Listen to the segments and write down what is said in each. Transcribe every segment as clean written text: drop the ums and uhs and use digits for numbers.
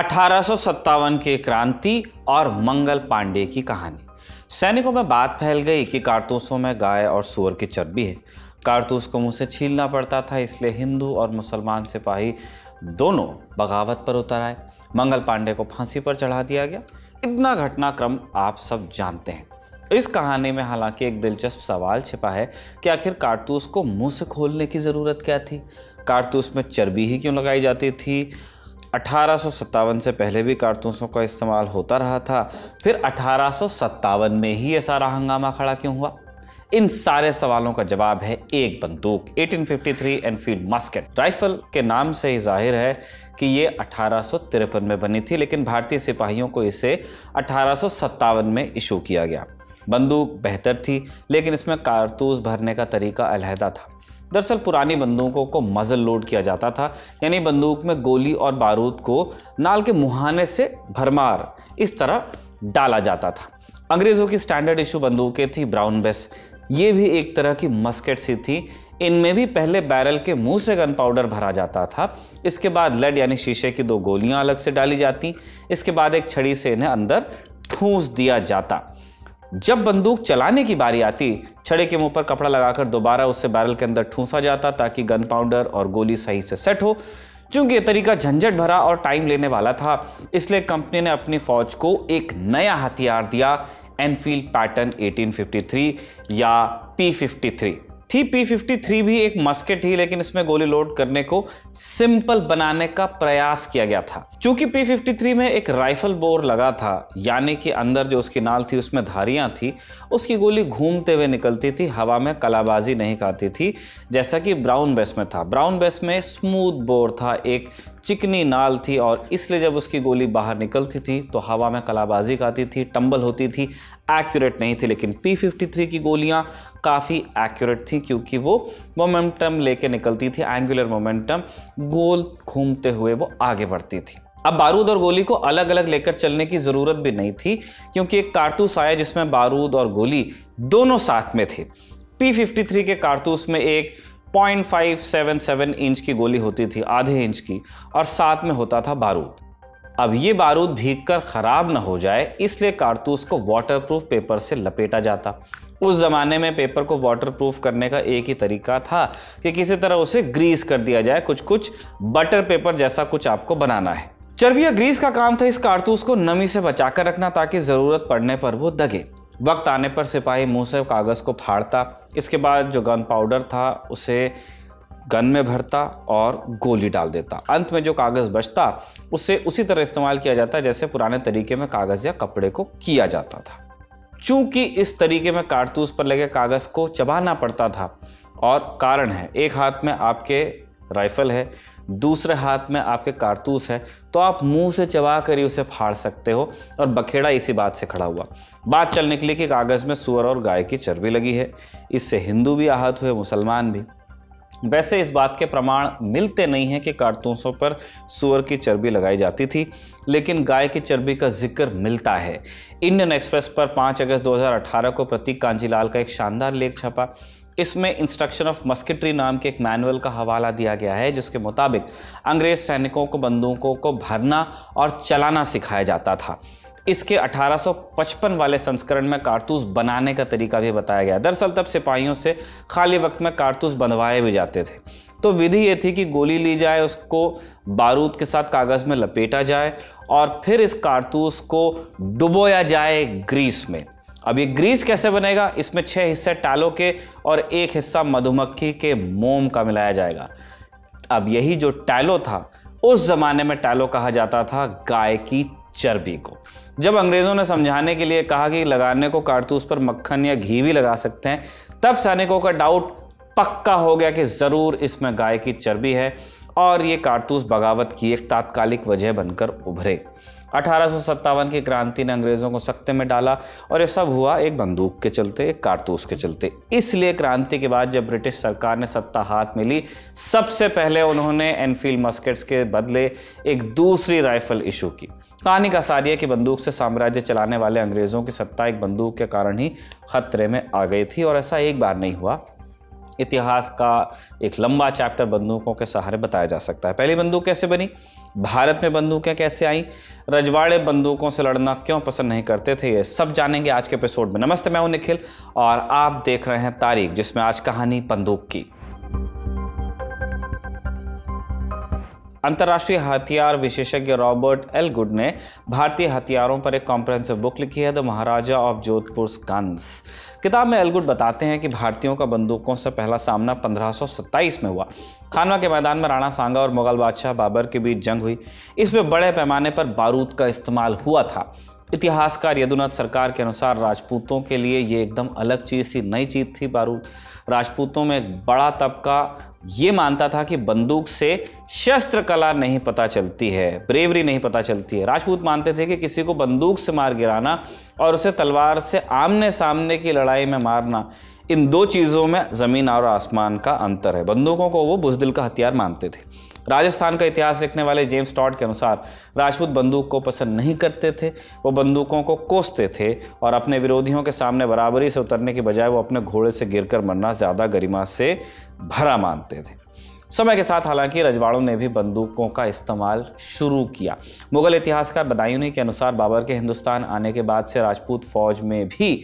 1857 के क्रांति और मंगल पांडे की कहानी। सैनिकों में बात फैल गई कि कारतूसों में गाय और सूअर की चर्बी है। कारतूस को मुंह से छीलना पड़ता था, इसलिए हिंदू और मुसलमान सिपाही दोनों बगावत पर उतर आए। मंगल पांडे को फांसी पर चढ़ा दिया गया। इतना घटनाक्रम आप सब जानते हैं। इस कहानी में हालांकि एक दिलचस्प सवाल छिपा है कि आखिर कारतूस को मुंह से खोलने की ज़रूरत क्या थी? कारतूस में चर्बी ही क्यों लगाई जाती थी? 1857 से पहले भी कारतूसों का इस्तेमाल होता रहा था, फिर 1857 में ही ये सारा हंगामा खड़ा क्यों हुआ? इन सारे सवालों का जवाब है एक बंदूक। 1853 एनफील्ड मस्केट राइफल के नाम से ही जाहिर है कि ये 1853 में बनी थी, लेकिन भारतीय सिपाहियों को इसे 1857 में इशू किया गया। बंदूक बेहतर थी, लेकिन इसमें कारतूस भरने का तरीका अलहदा था। दरअसल पुरानी बंदूकों को मजल लोड किया जाता था, यानी बंदूक में गोली और बारूद को नाल के मुहाने से भरमार इस तरह डाला जाता था। अंग्रेज़ों की स्टैंडर्ड इशू बंदूकें थी ब्राउन बेस। ये भी एक तरह की मस्केट सी थी। इनमें भी पहले बैरल के मुंह से गन पाउडर भरा जाता था, इसके बाद लेड यानी शीशे की दो गोलियां अलग से डाली जाती, इसके बाद एक छड़ी से इन्हें अंदर ठूंस दिया जाता। जब बंदूक चलाने की बारी आती, छड़े के मुंह पर कपड़ा लगाकर दोबारा उससे बैरल के अंदर ठूंसा जाता ताकि गन पाउडर और गोली सही से सेट हो। चूंकि ये तरीका झंझट भरा और टाइम लेने वाला था, इसलिए कंपनी ने अपनी फौज को एक नया हथियार दिया, एनफील्ड पैटर्न 1853 या P53 थी। P53 भी एक मस्केट ही, लेकिन इसमें गोली लोड करने को सिंपल बनाने का प्रयास किया गया था। चूंकि P53 में एक राइफल बोर लगा था, यानी कि अंदर जो उसकी नाल थी उसमें धारियां थी, उसकी गोली घूमते हुए निकलती थी, हवा में कलाबाजी नहीं खाती थी, जैसा कि ब्राउन बेस में था। ब्राउन बेस में स्मूथ बोर था, एक चिकनी नाल थी, और इसलिए जब उसकी गोली बाहर निकलती थी तो हवा में कलाबाजी खाती थी, टंबल होती थी, एक्यूरेट नहीं थी। लेकिन P53 की गोलियां काफ़ी एक्यूरेट थी, क्योंकि वो मोमेंटम लेके निकलती थी, एंगुलर मोमेंटम, गोल घूमते हुए वो आगे बढ़ती थी। अब बारूद और गोली को अलग अलग लेकर चलने की ज़रूरत भी नहीं थी, क्योंकि एक कारतूस आया जिसमें बारूद और गोली दोनों साथ में थे। P53 के कारतूस में एक 0.577 इंच की गोली होती थी, आधे इंच की, और साथ में होता था बारूद। अब ये बारूद भीगकर ख़राब ना हो जाए, इसलिए कारतूस को वाटरप्रूफ पेपर से लपेटा जाता। उस ज़माने में पेपर को वाटरप्रूफ करने का एक ही तरीका था कि किसी तरह उसे ग्रीस कर दिया जाए, कुछ बटर पेपर जैसा कुछ आपको बनाना है। चर्बी या ग्रीस का काम था इस कारतूस को नमी से बचाकर रखना, ताकि ज़रूरत पड़ने पर वो दगे। वक्त आने पर सिपाही मुंह से कागज़ को फाड़ता, इसके बाद जो गन पाउडर था उसे गन में भरता और गोली डाल देता। अंत में जो कागज़ बचता उसे उसी तरह इस्तेमाल किया जाता जैसे पुराने तरीके में कागज़ या कपड़े को किया जाता था। चूँकि इस तरीके में कारतूस पर लगे कागज़ को चबाना पड़ता था, और कारण है एक हाथ में आपके राइफल है, दूसरे हाथ में आपके कारतूस है, तो आप मुंह से चबा कर ही उसे फाड़ सकते हो, और बखेड़ा इसी बात से खड़ा हुआ। बात चल निकली कि कागज़ में सूअर और गाय की चर्बी लगी है। इससे हिंदू भी आहत हुए, मुसलमान भी। वैसे इस बात के प्रमाण मिलते नहीं हैं कि कारतूसों पर सूअर की चर्बी लगाई जाती थी, लेकिन गाय की चर्बी का जिक्र मिलता है। इंडियन एक्सप्रेस पर 5 अगस्त 2018 को प्रतीक कांजीलाल का एक शानदार लेख छपा। इसमें इंस्ट्रक्शन ऑफ मस्केट्री नाम के एक मैनुअल का हवाला दिया गया है, जिसके मुताबिक अंग्रेज़ सैनिकों को बंदूकों को भरना और चलाना सिखाया जाता था। इसके 1855 वाले संस्करण में कारतूस बनाने का तरीका भी बताया गया। दरअसल तब सिपाहियों से खाली वक्त में कारतूस बनवाए भी जाते थे। तो विधि ये थी कि गोली ली जाए, उसको बारूद के साथ कागज़ में लपेटा जाए, और फिर इस कारतूस को डुबोया जाए ग्रीस में। अब ये ग्रीस कैसे बनेगा? इसमें 6 हिस्से टालों के और 1 हिस्सा मधुमक्खी के मोम का मिलाया जाएगा। अब यही जो टैलो था, उस ज़माने में टैलो कहा जाता था गाय की चर्बी को। जब अंग्रेज़ों ने समझाने के लिए कहा कि लगाने को कारतूस पर मक्खन या घी भी लगा सकते हैं, तब सैनिकों का डाउट पक्का हो गया कि ज़रूर इसमें गाय की चर्बी है, और ये कारतूस बगावत की एक तात्कालिक वजह बनकर उभरे। 1857 की क्रांति ने अंग्रेज़ों को सख्ते में डाला, और ये सब हुआ एक बंदूक के चलते, एक कारतूस के चलते। इसलिए क्रांति के बाद जब ब्रिटिश सरकार ने सत्ता हाथ में ली, सबसे पहले उन्होंने एनफील्ड मस्केट्स के बदले एक दूसरी राइफल इशू की। कहानी का सार यह कि बंदूक से साम्राज्य चलाने वाले अंग्रेज़ों की सत्ता एक बंदूक के कारण ही खतरे में आ गई थी, और ऐसा एक बार नहीं हुआ। इतिहास का एक लंबा चैप्टर बंदूकों के सहारे बताया जा सकता है। पहली बंदूक कैसे बनी? भारत में बंदूकें कैसे आई, रजवाड़े बंदूकों से लड़ना क्यों पसंद नहीं करते थे, ये सब जानेंगे आज के एपिसोड में। नमस्ते, मैं हूं निखिल और आप देख रहे हैं तारीख, जिसमें आज कहानी बंदूक की। अंतर्राष्ट्रीय हथियार विशेषज्ञ रॉबर्ट एल गुड ने भारतीय हथियारों पर एक कॉम्प्रिहेंसिव बुक लिखी है, the Maharaja of Jodhpur guns. किताब में एल गुड बताते हैं कि भारतीयों का बंदूकों से पहला सामना 1527 में हुआ। खानवा के मैदान में राणा सांगा और मुगल बादशाह बाबर के बीच जंग हुई। इसमें बड़े पैमाने पर बारूद का इस्तेमाल हुआ था। इतिहासकार यदुनाथ सरकार के अनुसार राजपूतों के लिए ये एकदम अलग चीज़ थी, नई चीज़ थी बारूद। राजपूतों में एक बड़ा तबका ये मानता था कि बंदूक से शस्त्र कला नहीं पता चलती है, ब्रेवरी नहीं पता चलती है। राजपूत मानते थे कि किसी को बंदूक से मार गिराना और उसे तलवार से आमने सामने की लड़ाई में मारना, इन दो चीज़ों में ज़मीन और आसमान का अंतर है। बंदूकों को वो बुजदिल का हथियार मानते थे। राजस्थान का इतिहास लिखने वाले जेम्स टॉड के अनुसार राजपूत बंदूक को पसंद नहीं करते थे। वो बंदूकों को कोसते थे और अपने विरोधियों के सामने बराबरी से उतरने की बजाय वो अपने घोड़े से गिरकर मरना ज़्यादा गरिमा से भरा मानते थे। समय के साथ हालांकि रजवाड़ों ने भी बंदूकों का इस्तेमाल शुरू किया। मुगल इतिहासकार बदायूनी के अनुसार बाबर के हिंदुस्तान आने के बाद से राजपूत फौज में भी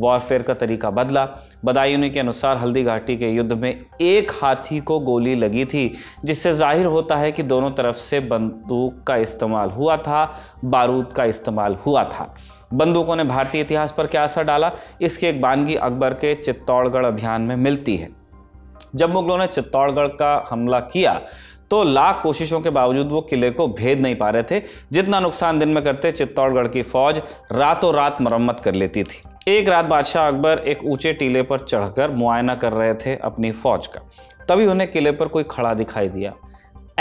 वॉरफेयर का तरीका बदला। बदायूनी के अनुसार हल्दी घाटी के युद्ध में एक हाथी को गोली लगी थी, जिससे जाहिर होता है कि दोनों तरफ से बंदूक का इस्तेमाल हुआ था, बारूद का इस्तेमाल हुआ था। बंदूकों ने भारतीय इतिहास पर क्या असर डाला, इसकी एक बानगी अकबर के चित्तौड़गढ़ अभियान में मिलती है। जब मुगलों ने चित्तौड़गढ़ का हमला किया तो लाख कोशिशों के बावजूद वो किले को भेद नहीं पा रहे थे। जितना नुकसान दिन में करते, चित्तौड़गढ़ की फौज रातों रात मरम्मत कर लेती थी। एक रात बादशाह अकबर एक ऊंचे टीले पर चढ़कर मुआयना कर रहे थे अपनी फौज का, तभी उन्हें किले पर कोई खड़ा दिखाई दिया।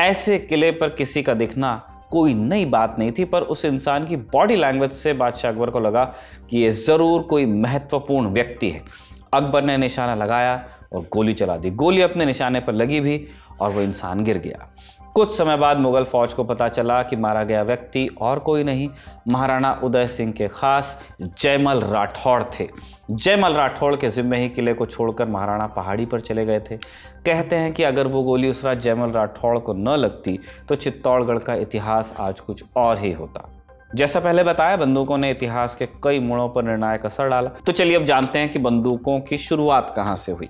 ऐसे किले पर किसी का दिखना कोई नई बात नहीं थी, पर उस इंसान की बॉडी लैंग्वेज से बादशाह अकबर को लगा कि ये ज़रूर कोई महत्वपूर्ण व्यक्ति है। अकबर ने निशाना लगाया और गोली चला दी। गोली अपने निशाने पर लगी भी और वो इंसान गिर गया। कुछ समय बाद मुगल फौज को पता चला कि मारा गया व्यक्ति और कोई नहीं, महाराणा उदय सिंह के खास जयमल राठौड़ थे। जयमल राठौड़ के जिम्मे ही किले को छोड़कर महाराणा पहाड़ी पर चले गए थे। कहते हैं कि अगर वो गोली उस रात जयमल राठौड़ को न लगती तो चित्तौड़गढ़ का इतिहास आज कुछ और ही होता। जैसा पहले बताया, बंदूकों ने इतिहास के कई मोड़ों पर निर्णायक असर डाला। तो चलिए अब जानते हैं कि बंदूकों की शुरुआत कहाँ से हुई।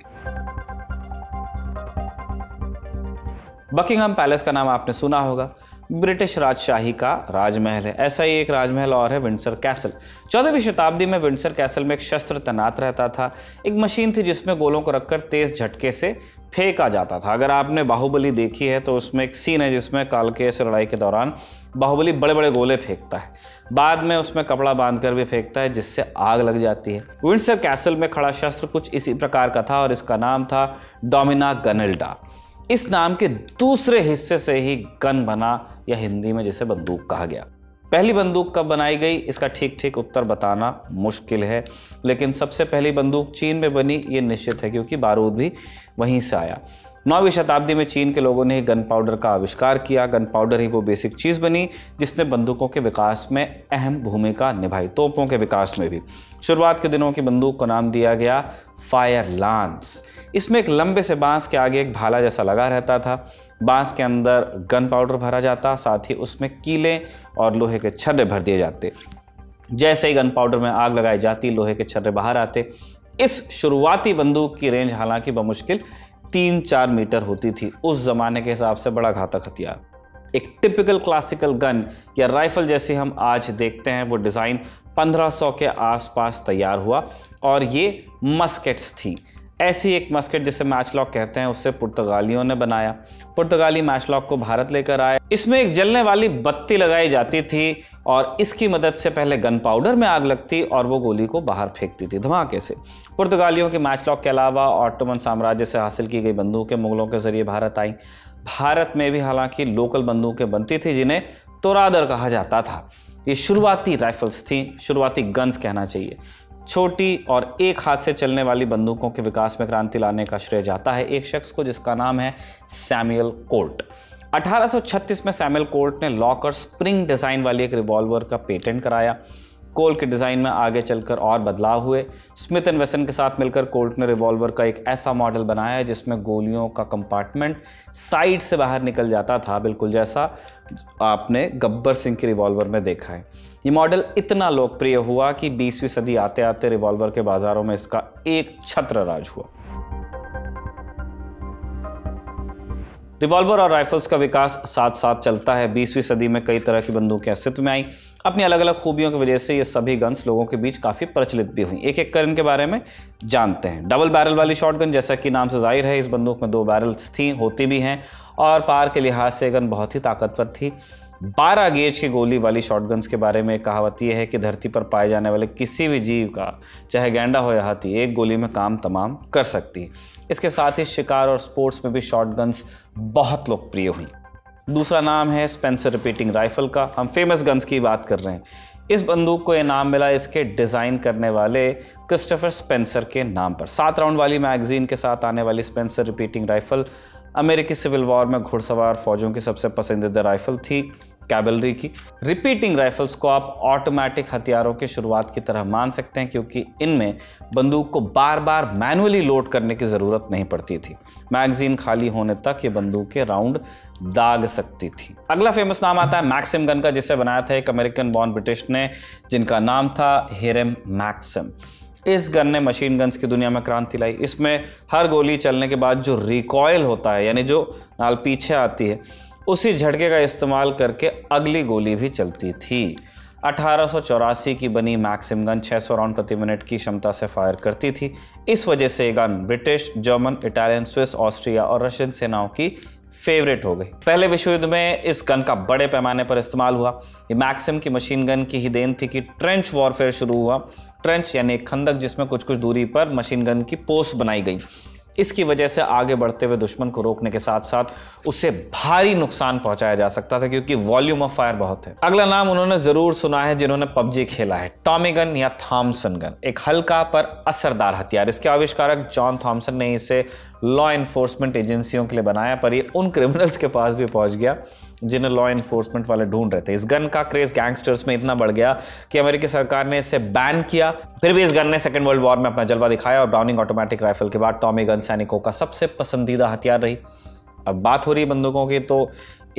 बकिंगहम पैलेस का नाम आपने सुना होगा, ब्रिटिश राजशाही का राजमहल है। ऐसा ही एक राजमहल और है विंडसर कैसल। 14वीं शताब्दी में विंडसर कैसल में एक शस्त्र तैनात रहता था। एक मशीन थी जिसमें गोलों को रखकर तेज झटके से फेंका जाता था। अगर आपने बाहुबली देखी है तो उसमें एक सीन है जिसमें कालकेय से लड़ाई के दौरान बाहुबली बड़े बड़े गोले फेंकता है, बाद में उसमें कपड़ा बांधकर भी फेंकता है, जिससे आग लग जाती है। विंडसर कैसल में खड़ा शस्त्र कुछ इसी प्रकार का था और इसका नाम था डोमिना गनल्डा। इस नाम के दूसरे हिस्से से ही गन बना, या हिंदी में जिसे बंदूक कहा गया। पहली बंदूक कब बनाई गई, इसका ठीक ठीक उत्तर बताना मुश्किल है, लेकिन सबसे पहली बंदूक चीन में बनी ये निश्चित है, क्योंकि बारूद भी वहीं से आया। 9वीं शताब्दी में चीन के लोगों ने ही गन पाउडर का आविष्कार किया। गन पाउडर ही वो बेसिक चीज़ बनी जिसने बंदूकों के विकास में अहम भूमिका निभाई, तोपों के विकास में भी। शुरुआत के दिनों की बंदूक को नाम दिया गया फायर लांस। इसमें एक लंबे से बांस के आगे एक भाला जैसा लगा रहता था। बांस के अंदर गन पाउडर भरा जाता, साथ ही उसमें कीलें और लोहे के छर्रे भर दिए जाते। जैसे ही गन पाउडर में आग लगाई जाती, लोहे के छर्रे बाहर आते। इस शुरुआती बंदूक की रेंज हालांकि बमुश्किल 3-4 मीटर होती थी, उस जमाने के हिसाब से बड़ा घातक हथियार। एक टिपिकल क्लासिकल गन या राइफल जैसी हम आज देखते हैं, वो डिज़ाइन 1500 के आसपास तैयार हुआ और ये मस्केट्स थी। ऐसी एक मस्केट जिसे मैचलॉक कहते हैं, उससे पुर्तगालियों ने बनाया। पुर्तगाली मैचलॉक को भारत लेकर आए। इसमें एक जलने वाली बत्ती लगाई जाती थी और इसकी मदद से पहले गन पाउडर में आग लगती और वो गोली को बाहर फेंकती थी धमाके से। पुर्तगालियों के मैचलॉक के अलावा ऑटोमन साम्राज्य से हासिल की गई बंदूकें मुगलों के जरिए भारत आईं। भारत में भी हालांकि लोकल बंदूकें बनती थी जिन्हें तोरादर कहा जाता था। ये शुरुआती राइफल्स थीं, शुरुआती गन्स कहना चाहिए। छोटी और एक हाथ से चलने वाली बंदूकों के विकास में क्रांति लाने का श्रेय जाता है एक शख्स को, जिसका नाम है सैमुअल कोल्ट। 1836 में सैमुअल कोल्ट ने लॉक और स्प्रिंग डिज़ाइन वाली एक रिवॉल्वर का पेटेंट कराया। कोल्ट के डिज़ाइन में आगे चलकर और बदलाव हुए। स्मिथ एंड वेसन के साथ मिलकर कोल्ट ने रिवॉल्वर का एक ऐसा मॉडल बनाया है जिसमें गोलियों का कंपार्टमेंट साइड से बाहर निकल जाता था, बिल्कुल जैसा आपने गब्बर सिंह के रिवॉल्वर में देखा है। ये मॉडल इतना लोकप्रिय हुआ कि 20वीं सदी आते आते रिवॉल्वर के बाज़ारों में इसका एक छत्र राज हुआ। रिवॉल्वर और राइफल्स का विकास साथ साथ चलता है। 20वीं सदी में कई तरह की बंदूकें अस्तित्व में आई। अपनी अलग अलग खूबियों की वजह से ये सभी गन्स लोगों के बीच काफ़ी प्रचलित भी हुई। एक एक कर इनके बारे में जानते हैं। डबल बैरल वाली शॉटगन, जैसा कि नाम से जाहिर है, इस बंदूक में दो बैरल्स थी, होती भी हैं, और पार के लिहाज से गन बहुत ही ताकतवर थी। 12 गेज की गोली वाली शॉटगन्स के बारे में कहावत यह है कि धरती पर पाए जाने वाले किसी भी जीव का, चाहे गैंडा हो या हाथी, एक गोली में काम तमाम कर सकती है। इसके साथ ही शिकार और स्पोर्ट्स में भी शॉटगन्स बहुत लोकप्रिय हुई। दूसरा नाम है स्पेंसर रिपीटिंग राइफल का। हम फेमस गन्स की बात कर रहे हैं। इस बंदूक को ये नाम मिला इसके डिज़ाइन करने वाले क्रिस्टोफर स्पेंसर के नाम पर। 7 राउंड वाली मैगजीन के साथ आने वाली स्पेंसर रिपीटिंग राइफल अमेरिकी सिविल वॉर में घुड़सवार फौजों की सबसे पसंदीदा राइफल थी, कैवलरी की। रिपीटिंग राइफल्स को आप ऑटोमेटिक हथियारों की शुरुआत की तरह मान सकते हैं, क्योंकि इनमें बंदूक को बार बार मैनुअली लोड करने की ज़रूरत नहीं पड़ती थी। मैगजीन खाली होने तक ये बंदूक के राउंड दाग सकती थी। अगला फेमस नाम आता है मैक्सिम गन का, जिसे बनाया था एक अमेरिकन बॉर्न ब्रिटिश ने, जिनका नाम था हिरम मैक्सिम। इस गन ने मशीन गन्स की दुनिया में क्रांति लाई। इसमें हर गोली चलने के बाद जो रिकॉयल होता है, यानी जो नाल पीछे आती है, उसी झटके का इस्तेमाल करके अगली गोली भी चलती थी। 1884 की बनी मैक्सिम गन 600 राउंड प्रति मिनट की क्षमता से फायर करती थी। इस वजह से ये gun British, German, Italian, Swiss, Austria और रशियन सेनाओं की फेवरेट हो गई। पहले विश्व युद्ध में इस गन का बड़े पैमाने पर इस्तेमाल हुआ। ये मैक्सिम की मशीन गन की ही देन थी कि ट्रेंच वॉरफेयर शुरू हुआ। ट्रेंच यानी एक खंदक जिसमें कुछ कुछ दूरी पर मशीन गन की पोस्ट बनाई गई। इसकी वजह से आगे बढ़ते हुए दुश्मन को रोकने के साथ साथ उसे भारी नुकसान पहुंचाया जा सकता था, क्योंकि वॉल्यूम ऑफ फायर बहुत है। अगला नाम उन्होंने ज़रूर सुना है जिन्होंने पबजी खेला है, टॉमी गन या थॉम्सन गन। एक हल्का पर असरदार हथियार। इसके आविष्कारक जॉन थॉम्सन ने इसे लॉ एनफोर्समेंट एजेंसियों के लिए बनाया, पर ये उन क्रिमिनल्स के पास भी पहुँच गया जिन्हें लॉ एनफोर्समेंट वाले ढूंढ रहे थे। इस गन का क्रेज गैंगस्टर्स में इतना बढ़ गया कि अमेरिकी सरकार ने इसे बैन किया। फिर भी इस गन ने सेकेंड वर्ल्ड वॉर में अपना जलवा दिखाया और ब्राउनिंग ऑटोमेटिक राइफल के बाद टॉमी गन सैनिकों का सबसे पसंदीदा हथियार रही। अब बात हो रही बंदूकों की, तो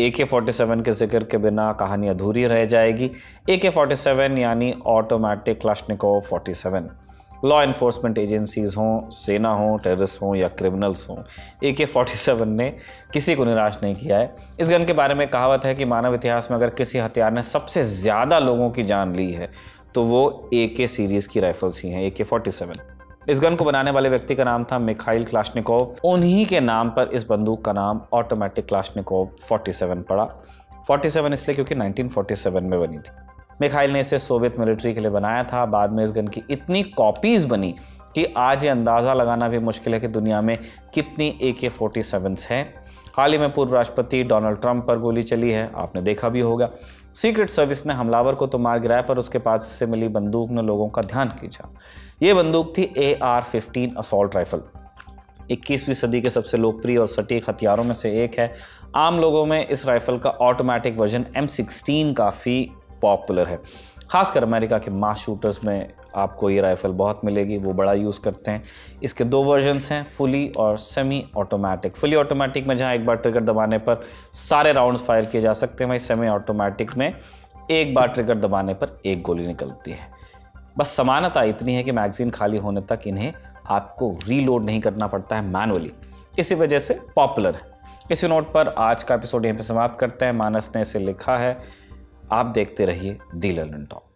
AK-47 के जिक्र के बिना कहानी अधूरी रह जाएगी। AK-47 यानी automatic Kalashnikov 47। Law enforcement agencies हों, सेना हों, टेररिस्ट हों या क्रिमिनल्स हों, AK-47 ने किसी को निराश नहीं किया है। इस गन के बारे में कहावत है कि मानव इतिहास में अगर किसी हथियार ने सबसे ज़्यादा लोगों की जान ली है तो वो AK सीरीज़ की राइफल्स ही हैं, AK-47। इस गन को बनाने वाले व्यक्ति का नाम था मिखाइल क्लाशनिकोव। उन्हीं के नाम पर इस बंदूक का नाम ऑटोमेटिक क्लाशनिकोव 47 पड़ा। 47 इसलिए क्योंकि 1947 में बनी थी। मिखाइल ने इसे सोवियत मिलिट्री के लिए बनाया था। बाद में इस गन की इतनी कॉपीज़ बनी कि आज ये अंदाज़ा लगाना भी मुश्किल है कि दुनिया में कितनी AK-47s हैं। हाल ही में पूर्व राष्ट्रपति डोनाल्ड ट्रंप पर गोली चली है, आपने देखा भी होगा। सीक्रेट सर्विस ने हमलावर को तो मार गिराया, पर उसके पास से मिली बंदूक ने लोगों का ध्यान खींचा। ये बंदूक थी AR-15 असॉल्ट राइफल। 21वीं सदी के सबसे लोकप्रिय और सटीक हथियारों में से एक है। आम लोगों में इस राइफल का ऑटोमेटिक वर्जन M16 काफ़ी पॉपुलर है। खासकर अमेरिका के मास शूटर्स में आपको ये राइफ़ल बहुत मिलेगी, वो बड़ा यूज़ करते हैं। इसके 2 वर्जन्स हैं, फुली और सेमी ऑटोमेटिक। फुली ऑटोमेटिक में जहाँ एक बार ट्रिगर दबाने पर सारे राउंड्स फायर किए जा सकते हैं, वहीं सेमी ऑटोमेटिक में एक बार ट्रिगर दबाने पर एक गोली निकलती है। बस समानता इतनी है कि मैगजीन खाली होने तक इन्हें आपको रीलोड नहीं करना पड़ता है मैनुअली, इसी वजह से पॉपुलर है। इसी नोट पर आज का एपिसोड यहीं पर समाप्त करते हैं। मानस ने इसे लिखा है। आप देखते रहिए दी लर्निंग टॉप।